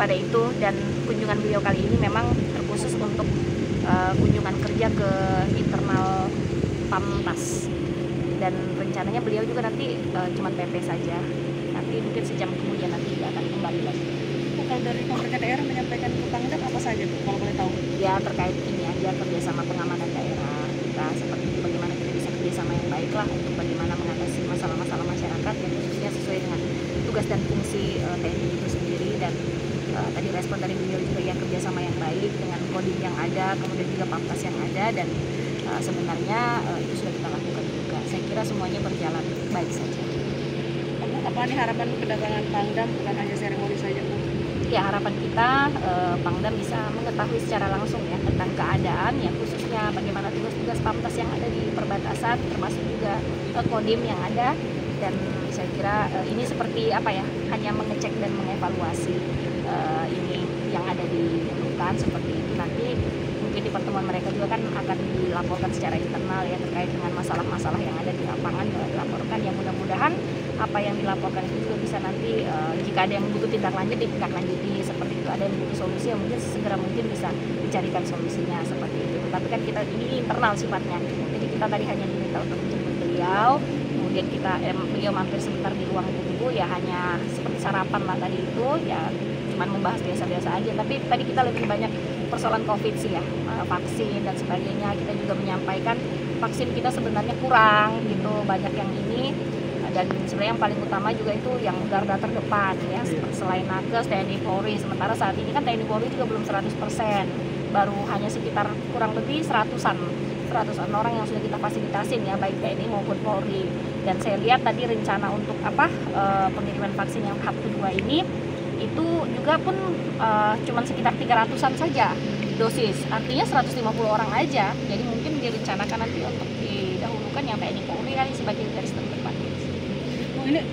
kepada itu. Dan kunjungan beliau kali ini memang terkhusus untuk kunjungan kerja ke internal Pamtas, dan rencananya beliau juga nanti cuma PP saja. Nanti mungkin sejam kemudian nanti akan kembali lagi. Kalau dari pemerintah daerah menyampaikan ke Pangdam apa saja tuh, kalau boleh tahu? Ya terkait ini aja, kerjasama pengamanan daerah kita, seperti bagaimana kita bisa kerjasama yang baik lah untuk bagaimana mengatasi masalah-masalah masyarakat yang khususnya sesuai dengan tugas dan fungsi TNI itu sendiri. Dan tadi respon dari beliau juga ya, kerjasama yang baik dengan kodim yang ada, kemudian juga Pamtas yang ada, dan sebenarnya itu sudah kita lakukan juga. Saya kira semuanya berjalan baik saja. Apa nih harapan kedatangan Pangdam, bukan hanya seremoni saja? Ya harapan kita Pangdam bisa mengetahui secara langsung ya tentang keadaan, ya khususnya bagaimana tugas-tugas Pamtas yang ada di perbatasan, termasuk juga kodim yang ada. Dan saya kira ini seperti apa ya, hanya mengecek dan mengevaluasi ini yang ada di rutan seperti itu. Nanti mungkin di pertemuan mereka juga kan akan dilaporkan secara internal ya, terkait dengan masalah-masalah yang ada di lapangan juga dilaporkan. Ya mudah-mudahan apa yang dilaporkan itu juga bisa nanti jika ada yang butuh tindak lanjut, ditindaklanjuti seperti itu. Ada yang butuh solusi, yang mungkin segera mungkin bisa dicarikan solusinya seperti itu. Tapi kan kita ini internal sifatnya, jadi kita tadi hanya diminta untuk menjemput beliau, kemudian kita beliau mampir sebentar di ruang tunggu, ya hanya seperti sarapan lah tadi itu, ya cuman membahas biasa-biasa aja. Tapi tadi kita lebih banyak persoalan COVID sih ya, vaksin dan sebagainya. Kita juga menyampaikan vaksin kita sebenarnya kurang gitu, banyak yang ini. Dan sebenarnya yang paling utama juga itu yang garda terdepan ya, selain nakes, TNI-Polri. Sementara saat ini kan TNI-Polri juga belum 100%, baru hanya sekitar kurang lebih 100-an orang yang sudah kita fasilitasin ya, baik TNI maupun Polri. Dan saya lihat tadi rencana untuk pengiriman vaksin yang tahap kedua ini itu juga pun cuman sekitar 300-an saja dosis, artinya 150 orang aja. Jadi mungkin direncanakan nanti untuk didahulukan yang TNI-Polri kali sebagai garis terdepan. Ini